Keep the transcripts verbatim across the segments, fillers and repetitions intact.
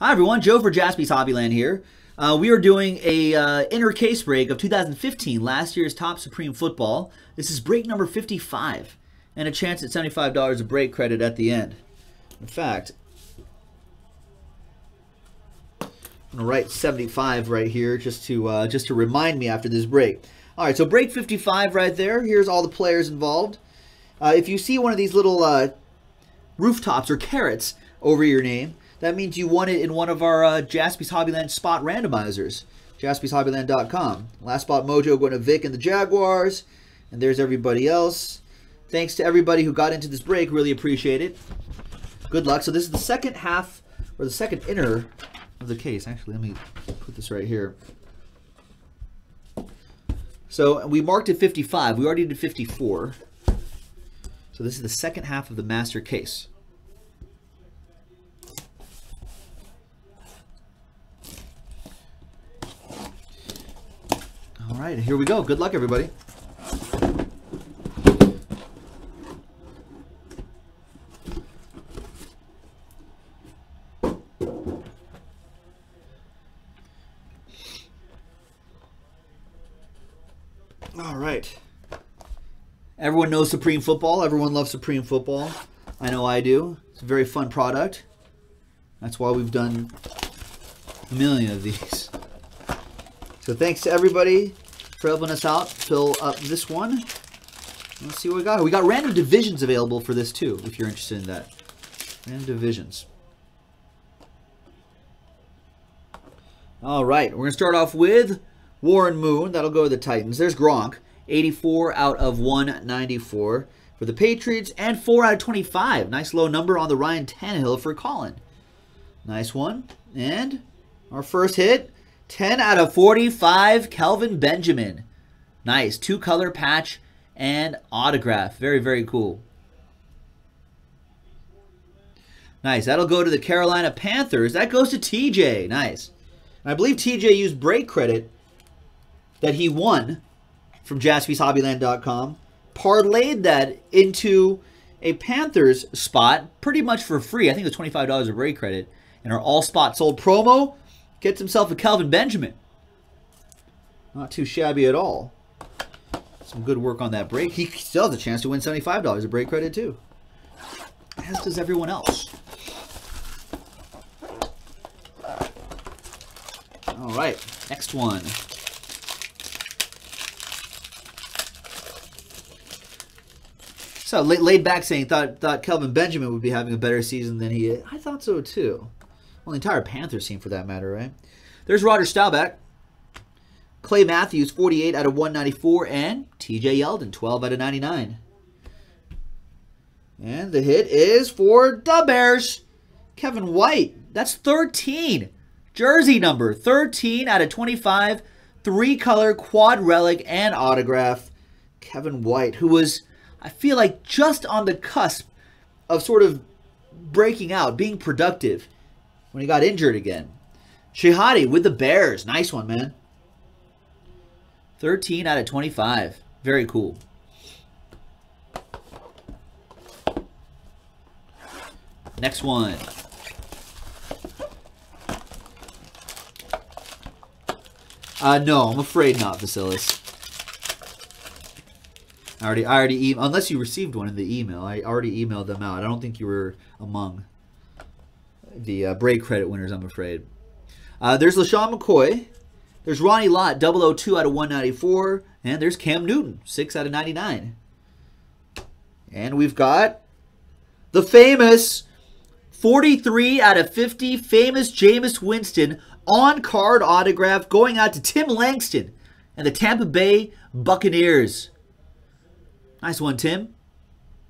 Hi everyone, Joe for Jaspie's Hobbyland here. Uh, we are doing a uh, inner case break of two thousand fifteen, last year's top Supreme Football. This is break number fifty-five, and a chance at seventy-five dollars of break credit at the end. In fact, I'm gonna write seventy-five right here just to uh, just to remind me after this break. All right, so break fifty-five right there. Here's all the players involved. Uh, if you see one of these little uh, rooftops or carrots over your name, that means you won it in one of our uh, Jaspie's Hobbyland spot randomizers. Jaspie's Hobbyland dot com. Last spot mojo going to Vic and the Jaguars. And there's everybody else. Thanks to everybody who got into this break. Really appreciate it. Good luck. So this is the second half, or the second inner of the case. Actually, let me put this right here. So we marked it fifty-five. We already did fifty-four. So this is the second half of the master case. All right, here we go. Good luck, everybody. All right. Everyone knows Supreme Football. Everyone loves Supreme Football. I know I do. It's a very fun product. That's why we've done a million of these. So thanks to everybody for helping us out fill up this one. Let's see what we got. We got random divisions available for this too, if you're interested in that. Random divisions. All right, we're gonna start off with Warren Moon. That'll go to the Titans. There's Gronk, eighty-four out of one ninety-four for the Patriots, and four out of twenty-five. Nice low number on the Ryan Tannehill for Colin. Nice one. And our first hit, ten out of forty-five, Kelvin Benjamin. Nice. Two color patch and autograph. Very, very cool. Nice. That'll go to the Carolina Panthers. That goes to T J. Nice. And I believe T J used break credit that he won from Jaspie's Hobbyland dot com, parlayed that into a Panthers spot pretty much for free. I think it was twenty-five dollars of break credit. And our all spot sold promo gets himself a Kelvin Benjamin. Not too shabby at all. Some good work on that break. He still has a chance to win seventy-five dollars of break credit too. As does everyone else. All right, next one. So laid back saying thought thought Kelvin Benjamin would be having a better season than he is. I thought so too. Well, the entire Panthers team for that matter, right? There's Roger Staubach, Clay Matthews, forty-eight out of one ninety-four, and T J Yeldon, twelve out of ninety-nine. And the hit is for the Bears, Kevin White. That's thirteen. Jersey number thirteen out of twenty-five, three color quad relic and autograph. Kevin White, who was, I feel like, just on the cusp of sort of breaking out, being productive when he got injured again. Shihadi with the Bears. Nice one, man. thirteen out of twenty-five. Very cool. Next one. Uh, no, I'm afraid not, Vasilis. I already, I already, e unless you received one in the email, I already emailed them out. I don't think you were among the uh, break credit winners, I'm afraid. Uh, there's LeSean McCoy. There's Ronnie Lott, double oh two out of one ninety-four. And there's Cam Newton, six out of ninety-nine. And we've got the famous forty-three out of fifty, famous Jameis Winston on-card autograph going out to Tim Langston and the Tampa Bay Buccaneers. Nice one, Tim.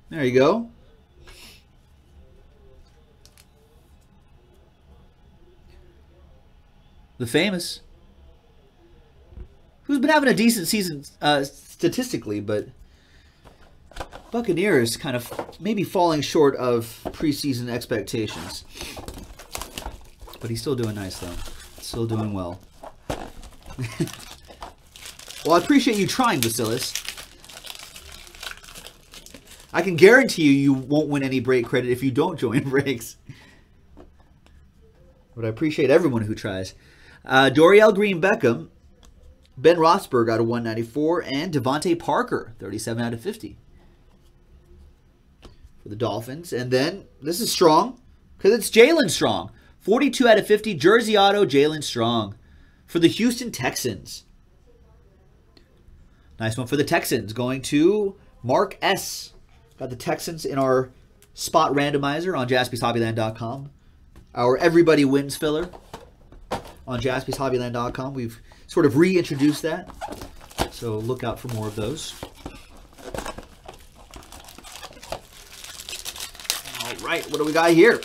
There you go. The famous, who's been having a decent season uh, statistically, but Buccaneers kind of maybe falling short of preseason expectations. But he's still doing nice, though. Still doing well. Well, I appreciate you trying, Vasilis. I can guarantee you you won't win any break credit if you don't join breaks. but I appreciate everyone who tries. Uh, Dorial Green-Beckham, Ben Roethlisberger out of one ninety-four, and Devontae Parker, thirty-seven out of fifty for the Dolphins. And then this is strong because it's Jalen Strong, forty-two out of fifty, jersey auto, Jalen Strong for the Houston Texans. Nice one for the Texans, going to Mark S. Got the Texans in our spot randomizer on Jaspys Hobbyland dot com. Our Everybody Wins filler on Jaspys Hobbyland dot com. We've sort of reintroduced that, so look out for more of those. All right, what do we got here?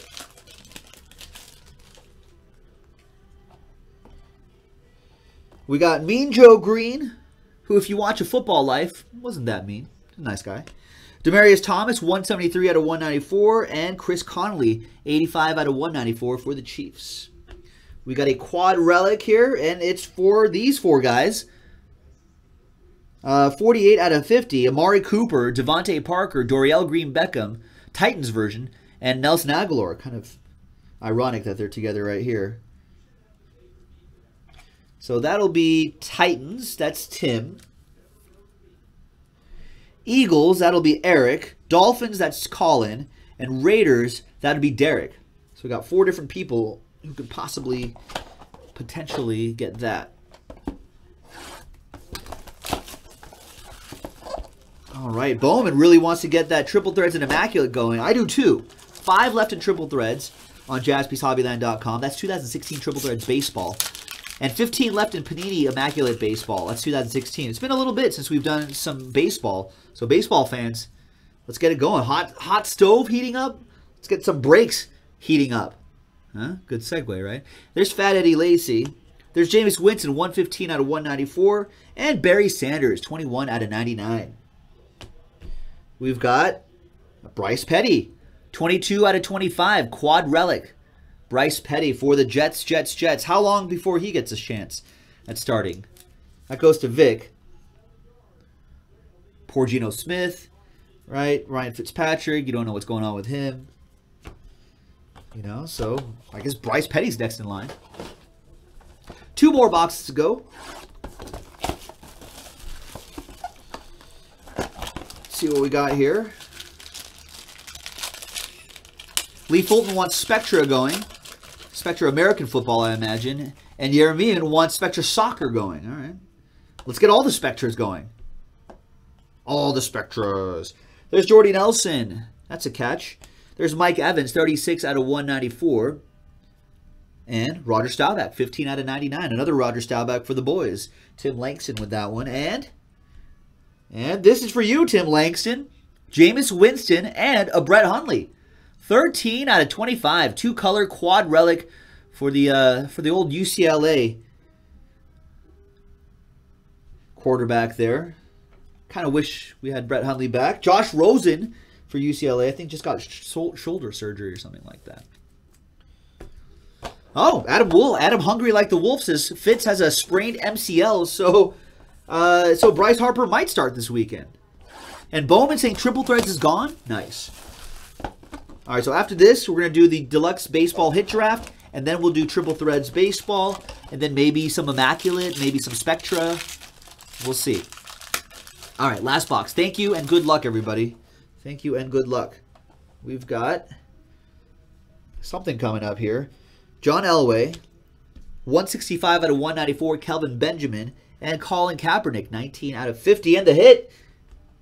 We got Mean Joe Green, who, if you watch A Football Life, wasn't that mean. Nice guy. Demaryius Thomas, one seventy-three out of one ninety-four. And Chris Conley, eighty-five out of one ninety-four for the Chiefs. We got a quad relic here, and it's for these four guys. Uh, forty-eight out of fifty, Amari Cooper, Devontae Parker, Dorial Green-Beckham, Titans version, and Nelson Agholor. Kind of ironic that they're together right here. So that'll be Titans. That's Tim. Eagles, that'll be Eric. Dolphins, that's Colin. And Raiders, that'll be Derek. So we got four different people who could possibly, potentially get that. All right, Bowman really wants to get that Triple Threads and Immaculate going. I do too. Five left in Triple Threads on Jaspys Hobbyland dot com. That's two thousand sixteen Triple Threads Baseball. And fifteen left in Panini Immaculate Baseball. That's two thousand sixteen. It's been a little bit since we've done some baseball. So baseball fans, let's get it going. Hot hot stove heating up. Let's get some breaks heating up. Huh? Good segue, right? There's Fat Eddie Lacy. There's Jameis Winston, one fifteen out of one ninety-four. And Barry Sanders, twenty-one out of ninety-nine. We've got Bryce Petty, twenty-two out of twenty-five. Quad relic. Bryce Petty for the Jets, Jets, Jets. How long before he gets a chance at starting? That goes to Vic. Poor Geno Smith, right? Ryan Fitzpatrick, you don't know what's going on with him. You know, so I guess Bryce Petty's next in line. Two more boxes to go. Let's see what we got here. Lee Fulton wants Spectra going. Spectra American football, I imagine. And Jeremian wants Spectra soccer going. All right. Let's get all the Spectras going. All the Spectras. There's Jordy Nelson. That's a catch. There's Mike Evans, thirty-six out of one ninety-four. And Roger Staubach, fifteen out of ninety-nine. Another Roger Staubach for the boys. Tim Langston with that one. And, and this is for you, Tim Langston. Jameis Winston and a Brett Hundley. thirteen out of twenty-five, two-color quad relic for the uh, for the old U C L A quarterback there. Kind of wish we had Brett Hundley back. Josh Rosen for U C L A, I think just got sh shoulder surgery or something like that. Oh, Adam Wolf, Adam Hungry Like the Wolf says Fitz has a sprained M C L, so uh, so Bryce Harper might start this weekend. And Bowman saying Triple Threads is gone. Nice. All right, so after this, we're going to do the Deluxe Baseball Hit Draft, and then we'll do Triple Threads Baseball, and then maybe some Immaculate, maybe some Spectra. We'll see. All right, last box. Thank you and good luck, everybody. Thank you and good luck. We've got something coming up here. John Elway, one sixty-five out of one ninety-four, Kelvin Benjamin, and Colin Kaepernick, nineteen out of fifty. And the hit,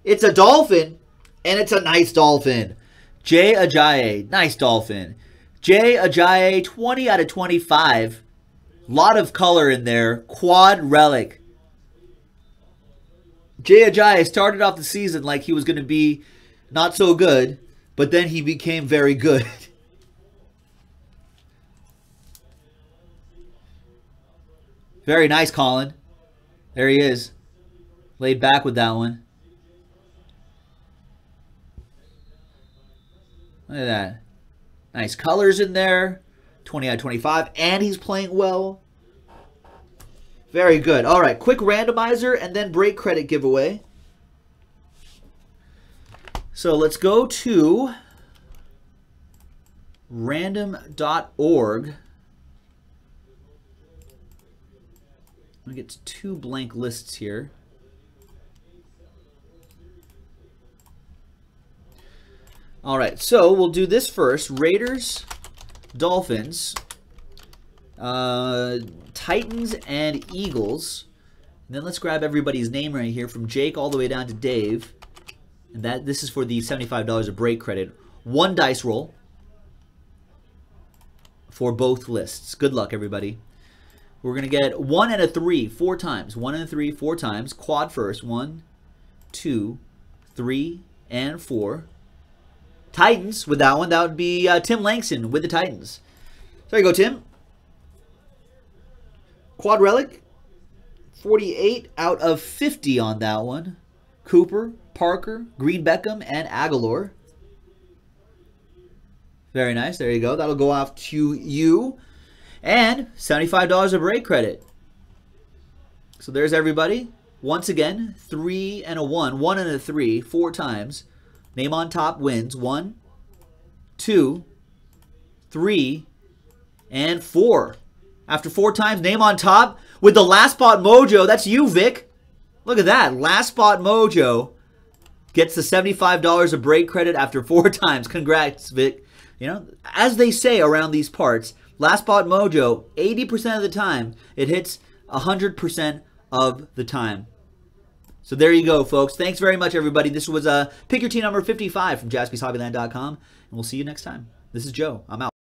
it's a Dolphin, and it's a nice Dolphin. Jay Ajayi, nice Dolphin. Jay Ajayi, twenty out of twenty-five. Lot of color in there. Quad relic. Jay Ajayi started off the season like he was going to be not so good, but then he became very good. Very nice, Colin. There he is. Laid back with that one. Look at that. Nice colors in there. twenty out of twenty-five. And he's playing well. Very good. All right. Quick randomizer and then break credit giveaway. So let's go to random dot org. We get two blank lists here. All right, so we'll do this first. Raiders, Dolphins, uh, Titans, and Eagles. And then let's grab everybody's name right here from Jake all the way down to Dave. And that this is for the seventy-five dollars of break credit. One dice roll for both lists. Good luck, everybody. We're going to get one and a three four times. One and a three four times. Quad first. One, two, three, and four. Titans with that one. That would be uh, Tim Langston with the Titans. There you go, Tim. Quad relic. forty-eight out of fifty on that one. Cooper, Parker, Green-Beckham, and Agholor. Very nice. There you go. That'll go off to you. And seventy-five dollars of break credit. So there's everybody. Once again, three and a one. One and a three. Four times. Name on top wins. One, two, three, and four. After four times, name on top with the last spot mojo. That's you, Vic. Look at that. Last spot mojo gets the seventy-five dollars of break credit after four times. Congrats, Vic. You know, as they say around these parts, last spot mojo, eighty percent of the time, it hits one hundred percent of the time. So there you go, folks. Thanks very much, everybody. This was uh, Pick Your Team number fifty-five from Jaspys Hobbyland dot com, and we'll see you next time. This is Joe. I'm out.